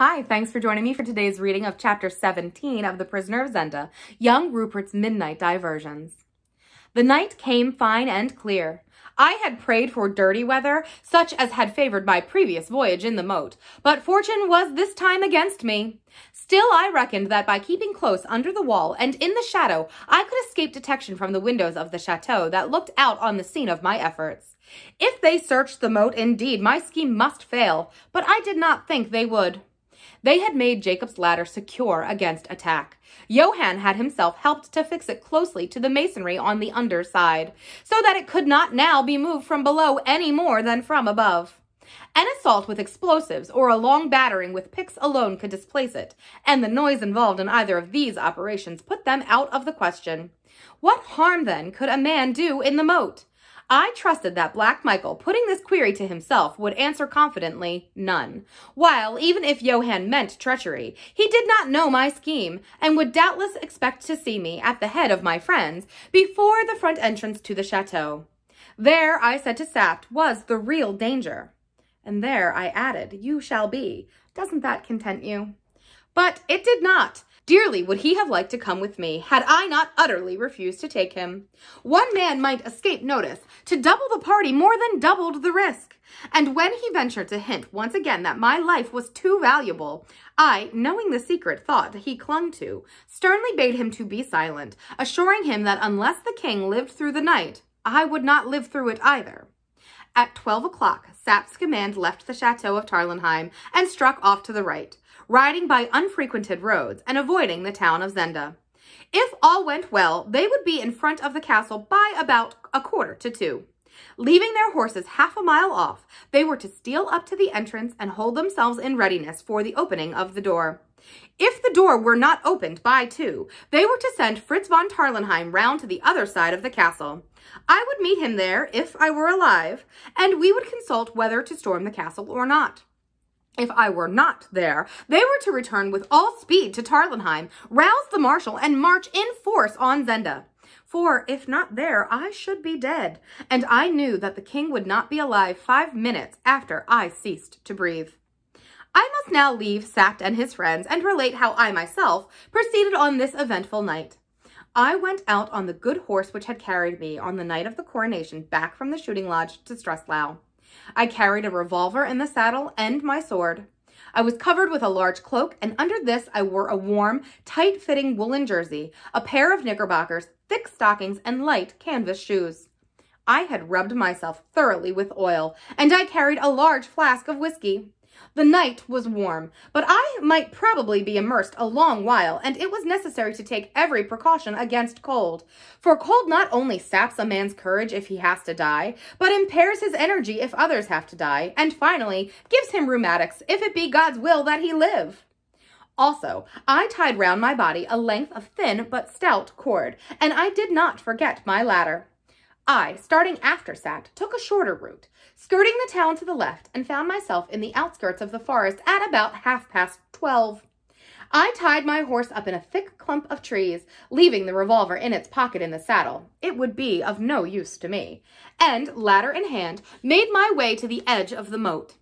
Hi, thanks for joining me for today's reading of Chapter 17 of The Prisoner of Zenda, Young Rupert's Midnight Diversions. The night came fine and clear. I had prayed for dirty weather, such as had favored my previous voyage in the moat, but fortune was this time against me. Still, I reckoned that by keeping close under the wall and in the shadow, I could escape detection from the windows of the chateau that looked out on the scene of my efforts. If they searched the moat, indeed, my scheme must fail, but I did not think they would. They had made Jacob's ladder secure against attack. Johann had himself helped to fix it closely to the masonry on the underside, so that it could not now be moved from below any more than from above. An assault with explosives or a long battering with picks alone could displace it, and the noise involved in either of these operations put them out of the question. What harm, then, could a man do in the moat? I trusted that Black Michael, putting this query to himself, would answer confidently, none. While, even if Johann meant treachery, he did not know my scheme, and would doubtless expect to see me, at the head of my friends, before the front entrance to the chateau. There, I said to Sapt, was the real danger. And there, I added, you shall be. Doesn't that content you? But it did not. Dearly would he have liked to come with me, had I not utterly refused to take him. One man might escape notice. To double the party more than doubled the risk. And when he ventured to hint once again that my life was too valuable, I, knowing the secret thought he clung to, sternly bade him to be silent, assuring him that unless the king lived through the night, I would not live through it either. At 12 o'clock, Sapt's command left the chateau of Tarlenheim and struck off to the right, riding by unfrequented roads and avoiding the town of Zenda. If all went well, they would be in front of the castle by about 1:45. Leaving their horses half a mile off, they were to steal up to the entrance and hold themselves in readiness for the opening of the door. If the door were not opened by 2, they were to send Fritz von Tarlenheim round to the other side of the castle. I would meet him there if I were alive, and we would consult whether to storm the castle or not. If I were not there, they were to return with all speed to Tarlenheim, rouse the marshal, and march in force on Zenda. For if not there, I should be dead, and I knew that the king would not be alive 5 minutes after I ceased to breathe. I must now leave Sapt and his friends and relate how I myself proceeded on this eventful night. I went out on the good horse which had carried me on the night of the coronation back from the shooting lodge to Streslau. I carried a revolver in the saddle and my sword. I was covered with a large cloak, and under this I wore a warm, tight-fitting woolen jersey, a pair of knickerbockers, thick stockings, and light canvas shoes. I had rubbed myself thoroughly with oil, and I carried a large flask of whiskey. The night was warm, but I might probably be immersed a long while, and it was necessary to take every precaution against cold, for cold not only saps a man's courage if he has to die, but impairs his energy if others have to die, and finally gives him rheumatics if it be God's will that he live. Also, I tied round my body a length of thin but stout cord, and I did not forget my ladder. I, starting after Sapt, took a shorter route, skirting the town to the left, and found myself in the outskirts of the forest at about 12:30. I tied my horse up in a thick clump of trees, leaving the revolver in its pocket in the saddle. It would be of no use to me, and, ladder in hand, made my way to the edge of the moat.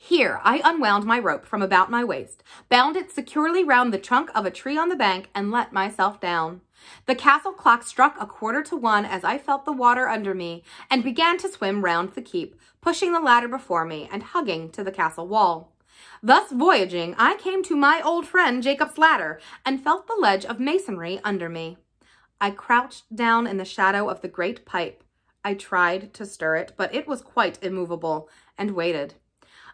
Here I unwound my rope from about my waist, bound it securely round the trunk of a tree on the bank, and let myself down. The castle clock struck 1:45 as I felt the water under me, and began to swim round the keep, pushing the ladder before me, and hugging to the castle wall. Thus voyaging, I came to my old friend Jacob's ladder, and felt the ledge of masonry under me. I crouched down in the shadow of the great pipe. I tried to stir it, but it was quite immovable, and waited.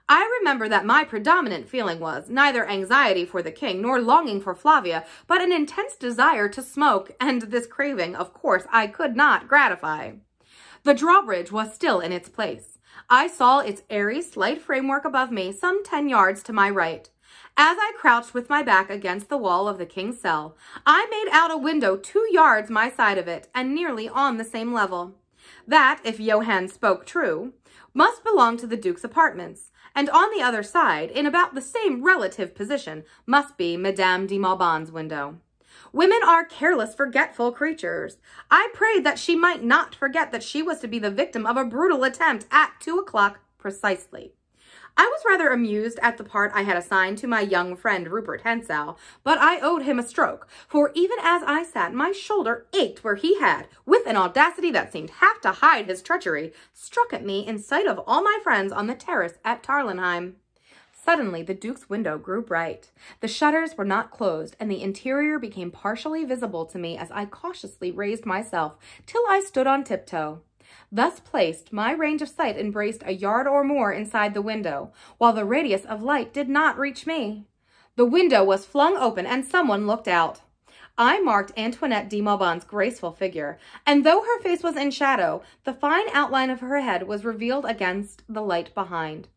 I remember that my predominant feeling was neither anxiety for the king nor longing for Flavia, but an intense desire to smoke, and this craving, of course, I could not gratify. The drawbridge was still in its place. I saw its airy, slight framework above me, some 10 yards to my right. As I crouched with my back against the wall of the king's cell, I made out a window 2 yards my side of it, and nearly on the same level. That, if Johann spoke true, must belong to the duke's apartments, and on the other side, in about the same relative position, must be Madame de Mauban's window. Women are careless, forgetful creatures. I prayed that she might not forget that she was to be the victim of a brutal attempt at 2 o'clock precisely. I was rather amused at the part I had assigned to my young friend Rupert Hensel, but I owed him a stroke, for even as I sat, my shoulder ached where he had, with an audacity that seemed half to hide his treachery, struck at me in sight of all my friends on the terrace at Tarlenheim. Suddenly, the Duke's window grew bright. The shutters were not closed, and the interior became partially visible to me as I cautiously raised myself till I stood on tiptoe. Thus placed, my range of sight embraced a yard or more inside the window, while the radius of light did not reach me. The window was flung open, and someone looked out. I marked Antoinette de Mauban's graceful figure, and though her face was in shadow, the fine outline of her head was revealed against the light behind.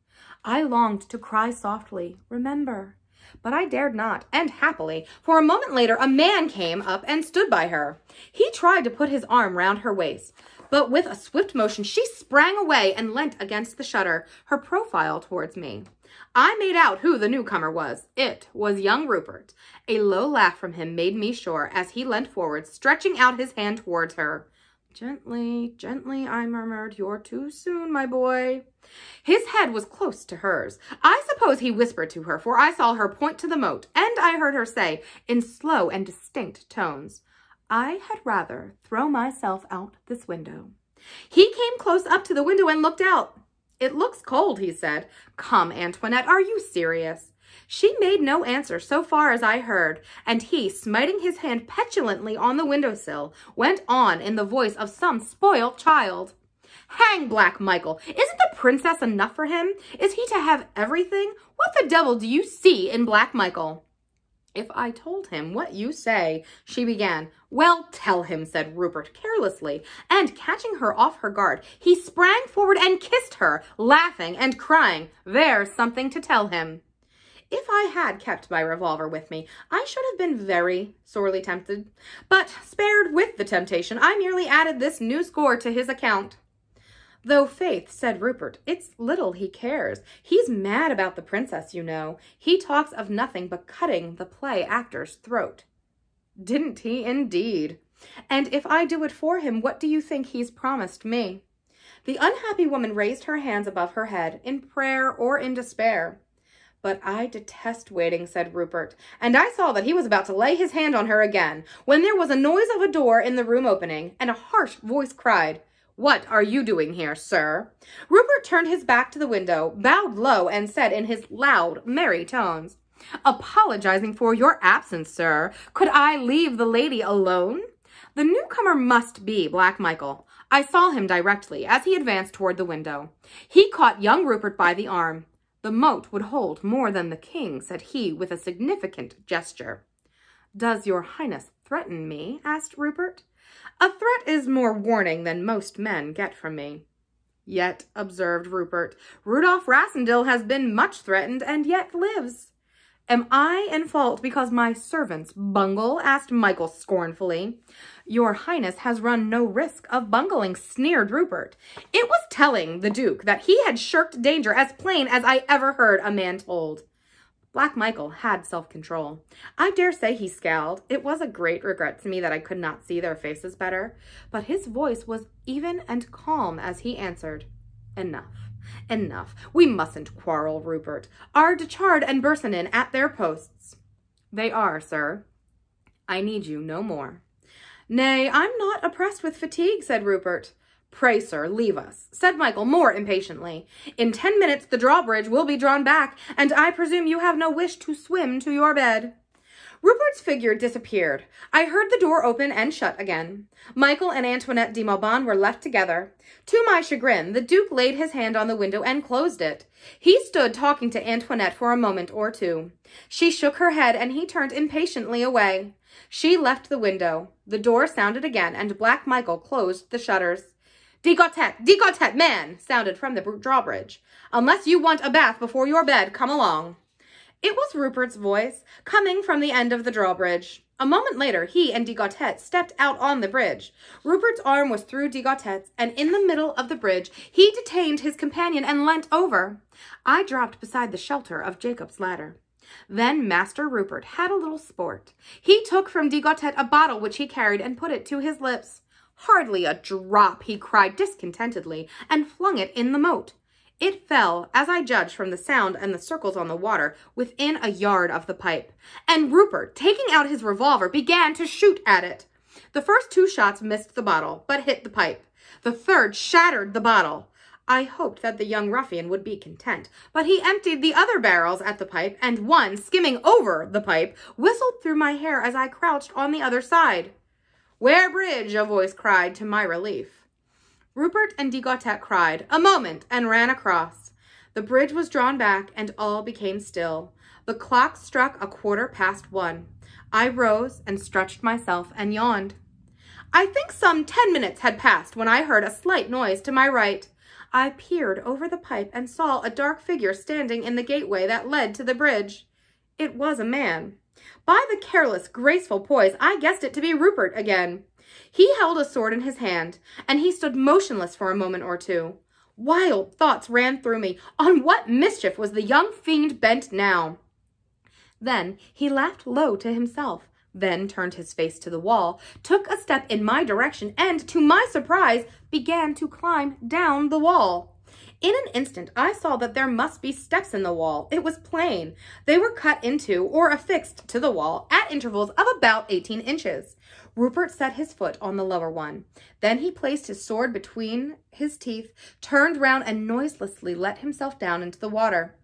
I longed to cry softly, "Remember," but I dared not, and happily, for a moment later a man came up and stood by her. He tried to put his arm round her waist, but with a swift motion she sprang away and leant against the shutter, her profile towards me. I made out who the newcomer was. It was young Rupert. A low laugh from him made me sure, as he leant forward, stretching out his hand towards her. "Gently, gently," I murmured. "You're too soon, my boy." His head was close to hers. I suppose he whispered to her, for I saw her point to the moat, and I heard her say, in slow and distinct tones, "I had rather throw myself out this window." He came close up to the window and looked out. "It looks cold," he said. "Come, Antoinette, are you serious?" She made no answer so far as I heard, and he, smiting his hand petulantly on the windowsill, went on in the voice of some spoiled child. "Hang Black Michael! Isn't the princess enough for him? Is he to have everything? What the devil do you see in Black Michael?" "If I told him what you say," she began. "Well, tell him," said Rupert carelessly, and catching her off her guard, he sprang forward and kissed her, laughing and crying, "There's something to tell him." If I had kept my revolver with me, I should have been very sorely tempted, but spared with the temptation, I merely added this new score to his account. "Though, faith," said Rupert, "it's little he cares. He's mad about the princess, you know. He talks of nothing but cutting the play actor's throat." "Didn't he, indeed? And if I do it for him, what do you think he's promised me?" The unhappy woman raised her hands above her head, in prayer or in despair. "But I detest waiting," said Rupert, and I saw that he was about to lay his hand on her again, when there was a noise of a door in the room opening, and a harsh voice cried, "What are you doing here, sir?" Rupert turned his back to the window, bowed low, and said in his loud, merry tones, "Apologizing for your absence, sir. Could I leave the lady alone?" The newcomer must be Black Michael. I saw him directly, as he advanced toward the window. He caught young Rupert by the arm. "The moat would hold more than the king," said he with a significant gesture. "Does your highness threaten me?" asked Rupert. "A threat is more warning than most men get from me." "Yet," observed Rupert, "Rudolph Rassendil has been much threatened and yet lives." "Am I in fault because my servants bungle?" asked Michael scornfully. "Your highness has run no risk of bungling," sneered Rupert. It was telling the Duke that he had shirked danger as plain as I ever heard a man told. Black Michael had self-control. I dare say he scowled. It was a great regret to me that I could not see their faces better, but his voice was even and calm as he answered, "Enough. Enough. We mustn't quarrel, Rupert. Are Detchard and Bursonin at their posts?" "They are, sir. I need you no more." "Nay, I'm not oppressed with fatigue," said Rupert. "Pray, sir, leave us," said Michael more impatiently. "In 10 minutes the drawbridge will be drawn back, and I presume you have no wish to swim to your bed." Rupert's figure disappeared. I heard the door open and shut again. Michael and Antoinette de Mauban were left together. To my chagrin, the Duke laid his hand on the window and closed it. He stood talking to Antoinette for a moment or two. She shook her head, and he turned impatiently away. She left the window. The door sounded again, and Black Michael closed the shutters. "Degotet, degotet, man!" sounded from the drawbridge. "Unless you want a bath before your bed, come along." It was Rupert's voice, coming from the end of the drawbridge. A moment later, he and de Chard stepped out on the bridge. Rupert's arm was through de Chard's, and in the middle of the bridge, he detained his companion and leant over. I dropped beside the shelter of Jacob's ladder. Then Master Rupert had a little sport. He took from de Chard a bottle which he carried and put it to his lips. "Hardly a drop," he cried discontentedly, and flung it in the moat. It fell, as I judged from the sound and the circles on the water, within a yard of the pipe, and Rupert, taking out his revolver, began to shoot at it. The first two shots missed the bottle, but hit the pipe. The third shattered the bottle. I hoped that the young ruffian would be content, but he emptied the other barrels at the pipe, and one, skimming over the pipe, whistled through my hair as I crouched on the other side. "Ware bridge," a voice cried, to my relief. Rupert and de Gautet cried, "A moment," and ran across. The bridge was drawn back, and all became still. The clock struck 1:15. I rose and stretched myself and yawned. I think some 10 minutes had passed when I heard a slight noise to my right. I peered over the pipe and saw a dark figure standing in the gateway that led to the bridge. It was a man. By the careless, graceful poise, I guessed it to be Rupert again. He held a sword in his hand, and he stood motionless for a moment or two. Wild thoughts ran through me. On what mischief was the young fiend bent now? Then he laughed low to himself, then turned his face to the wall, took a step in my direction, and, to my surprise, began to climb down the wall. In an instant, I saw that there must be steps in the wall. It was plain. They were cut into or affixed to the wall at intervals of about 18 inches. Rupert set his foot on the lower one. Then he placed his sword between his teeth, turned round, and noiselessly let himself down into the water.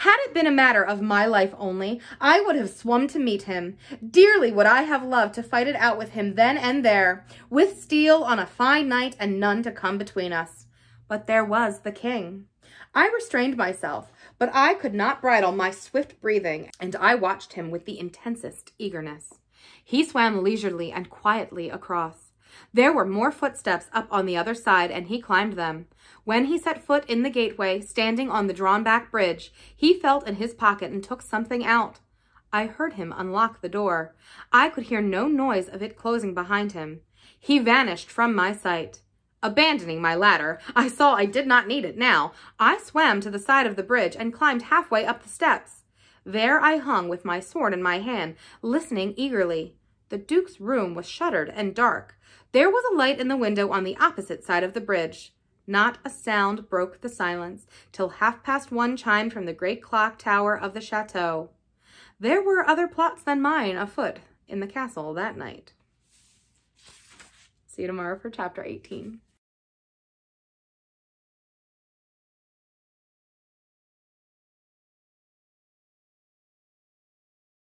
Had it been a matter of my life only, I would have swum to meet him. Dearly would I have loved to fight it out with him then and there, with steel on a fine night and none to come between us. But there was the king. I restrained myself, but I could not bridle my swift breathing, and I watched him with the intensest eagerness. He swam leisurely and quietly across. There were more footsteps up on the other side, and he climbed them. When he set foot in the gateway, standing on the drawn-back bridge, he felt in his pocket and took something out. I heard him unlock the door. I could hear no noise of it closing behind him. He vanished from my sight. Abandoning my ladder, I saw I did not need it now. I swam to the side of the bridge and climbed halfway up the steps. There I hung with my sword in my hand, listening eagerly. The Duke's room was shuttered and dark. There was a light in the window on the opposite side of the bridge. Not a sound broke the silence till 1:30 chimed from the great clock tower of the chateau. There were other plots than mine afoot in the castle that night. See you tomorrow for chapter 18.